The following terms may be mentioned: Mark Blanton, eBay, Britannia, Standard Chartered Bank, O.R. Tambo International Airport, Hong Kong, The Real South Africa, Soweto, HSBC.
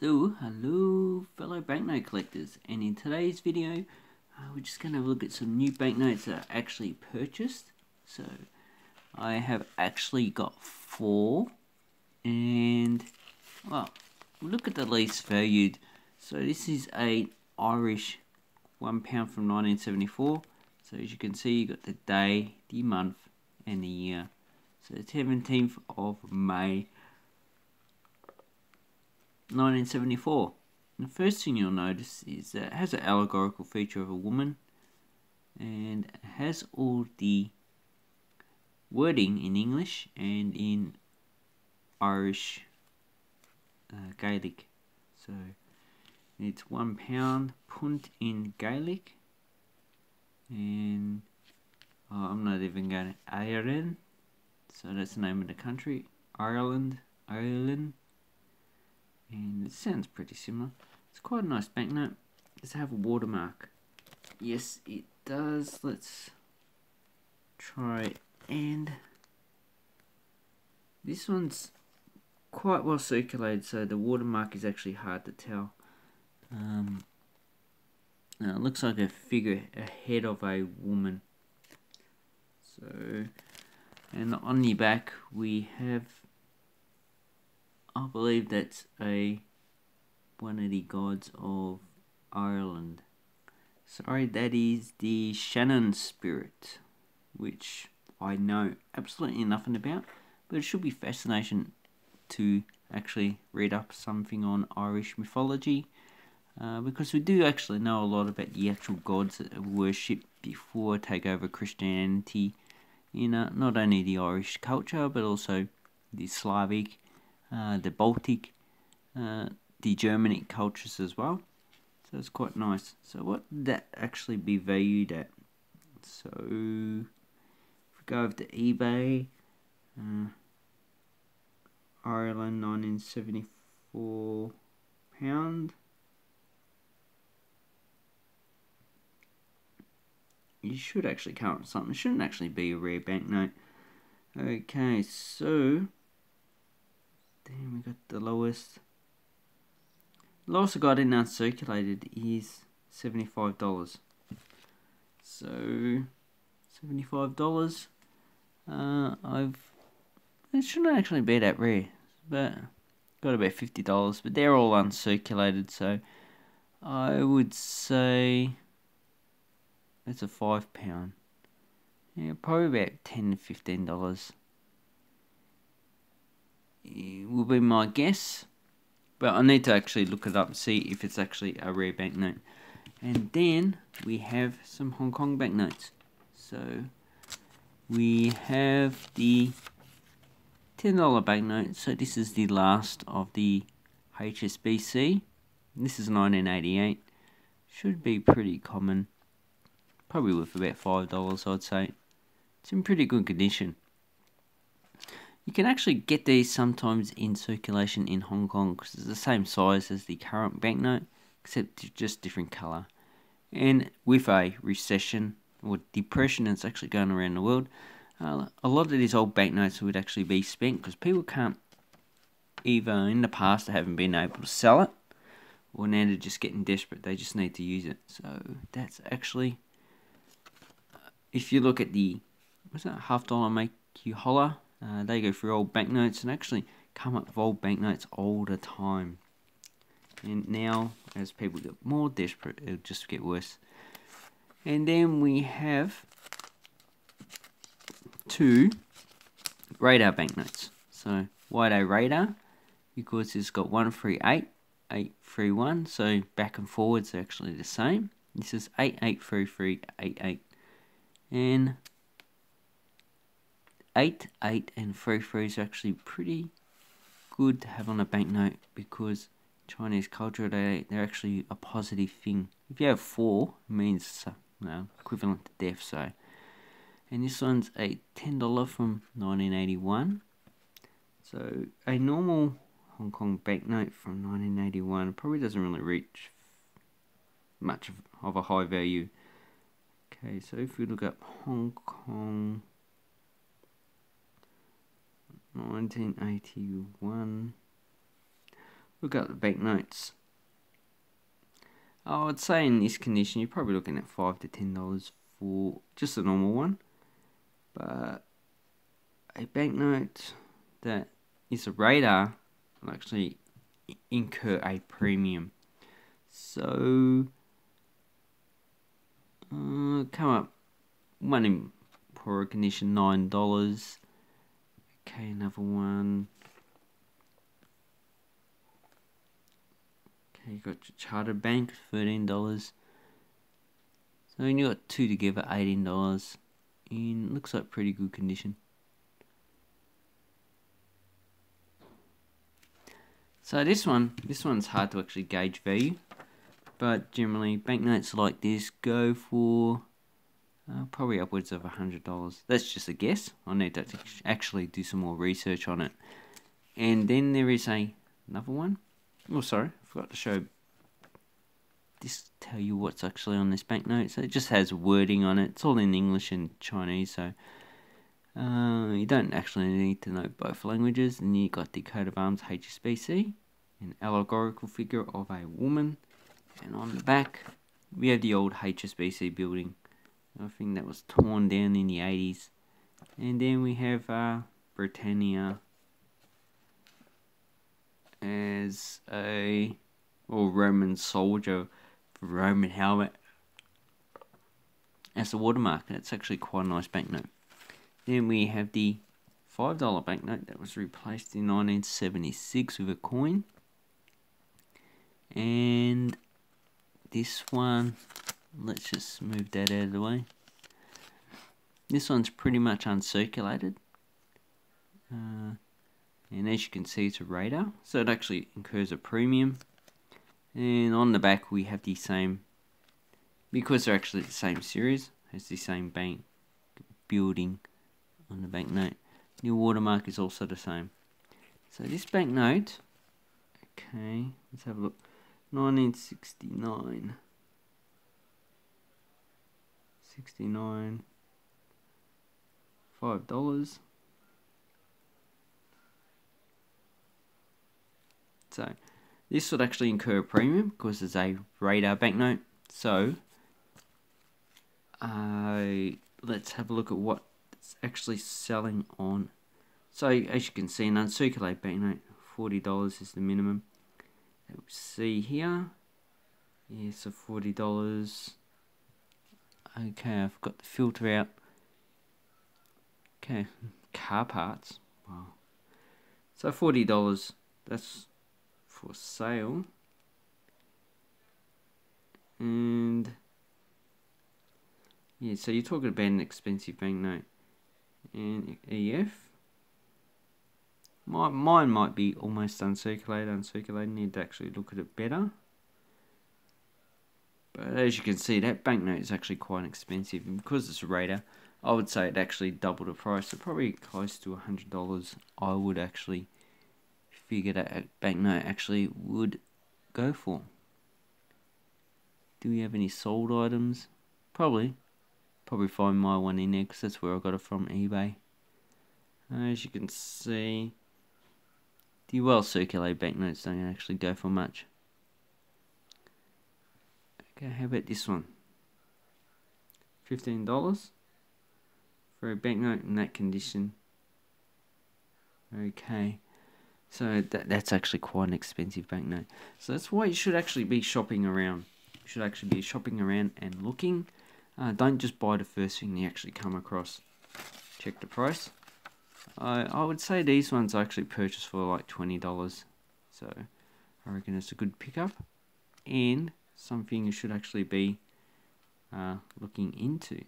So hello fellow banknote collectors, and in today's video we're just going to have a look at some new banknotes that are actually purchased. So I have actually got four, and well, look at the least valued. So this is a Irish £1 from 1974. So as you can see, you got the day, the month and the year. So the 17th of May 1974. And the first thing you'll notice is that it has an allegorical feature of a woman, and it has all the wording in English and in Irish Gaelic. So it's £1 punt in Gaelic, and I'm not even going to Ireland, so that's the name of the country, Ireland. And it sounds pretty similar. It's quite a nice banknote. Does it have a watermark? Yes, it does. Let's try, and this one's quite well circulated, so the watermark is actually hard to tell. It looks like a figure, a head of a woman. So, and on the back we have, I believe that's a one of the gods of Ireland. Sorry, that is the Shannon spirit, which I know absolutely nothing about, but it should be fascinating to actually read up something on Irish mythology, because we do actually know a lot about the actual gods that are worshipped before takeover Christianity in not only the Irish culture but also the Slavic, the Baltic, the Germanic cultures as well. So it's quite nice. So what would that actually be valued at? So if we go over to eBay, Ireland 1974 pound, you should actually come up with something. It shouldn't actually be a rare banknote. Okay, so then we got the lowest. The lowest I got in now circulated is $75. So $75. It shouldn't actually be that rare, but got about $50. But they're all uncirculated, so I would say that's a £5. Yeah, probably about $10 to $15. It will be my guess, but I need to actually look it up and see if it's actually a rare banknote. And then we have some Hong Kong banknotes. So we have the $10 banknote. So this is the last of the HSBC. This is 1988. Should be pretty common. Probably worth about $5, I'd say. It's in pretty good condition. You can actually get these sometimes in circulation in Hong Kong because it's the same size as the current banknote, except just different colour. And with a recession or depression that's actually going around the world, a lot of these old banknotes would actually be spent because people can't, either in the past they haven't been able to sell it, or now they're just getting desperate, they just need to use it. So that's actually, if you look at the, what's that, $1/2 make you holler? They go through old banknotes and actually come up with old banknotes all the time. And now, as people get more desperate, it'll just get worse. And then we have two radar banknotes. So, why they radar? Because it's got 138, 831. So, back and forwards are actually the same. This is 883388. And 8, 8 and 3, 3 is actually pretty good to have on a banknote because Chinese culture, they're actually a positive thing. If you have 4, it means equivalent to death. So, and this one's a $10 from 1981. So a normal Hong Kong banknote from 1981 probably doesn't really reach much of a high value. Okay, so if we look up Hong Kong 1981, Look at the banknotes. I would say in this condition you're probably looking at $5 to $10 for just a normal one, but a banknote that is a radar will actually incur a premium. So come up, one in poorer condition, $9. Okay, another one. Okay, you got your Chartered Bank, $13. So when you got two together, $18. In looks like pretty good condition. So this one's hard to actually gauge value, but generally banknotes like this go for probably upwards of $100. That's just a guess. I need to actually do some more research on it. And then there is another one. Oh, sorry, I forgot to show. This tell you what's actually on this banknote. So it just has wording on it. It's all in English and Chinese, so you don't actually need to know both languages. And you got the coat of arms HSBC, an allegorical figure of a woman, and on the back we have the old HSBC building. I think that was torn down in the 80s. And then we have Britannia as a Roman soldier, Roman helmet, as a watermark. That's actually quite a nice banknote. Then we have the $5 banknote that was replaced in 1976 with a coin. And this one, let's just move that out of the way. This one's pretty much uncirculated. And as you can see, it's a radar, so it actually incurs a premium. And on the back we have the same, because they're actually the same series, has the same bank building on the banknote. New watermark is also the same. So this banknote, okay, let's have a look. 1969. 69. $5. So this would actually incur a premium because it's a radar banknote. So let's have a look at what it's actually selling on. So as you can see, an uncirculated banknote, $40 is the minimum that we see here. Yeah, so $40. Okay, I've got the filter out. Okay, car parts. Wow. So $40, that's for sale. And yeah, so you're talking about an expensive banknote. And EF, mine might be almost uncirculated. Need to actually look at it better. But as you can see, that banknote is actually quite expensive, and because it's a radar, I would say it actually doubled the price. So probably close to $100. I would actually figure that a banknote actually would go for. Do we have any sold items? Probably find my one in there because that's where I got it from, eBay. As you can see, the well circulated banknotes don't actually go for much. Okay, how about this one? $15 for a banknote in that condition. Okay, so that's actually quite an expensive banknote. So that's why you should actually be shopping around. You should actually be shopping around and looking. Don't just buy the first thing you actually come across. Check the price. I would say these ones I actually purchased for like $20. So I reckon it's a good pickup and something you should actually be looking into.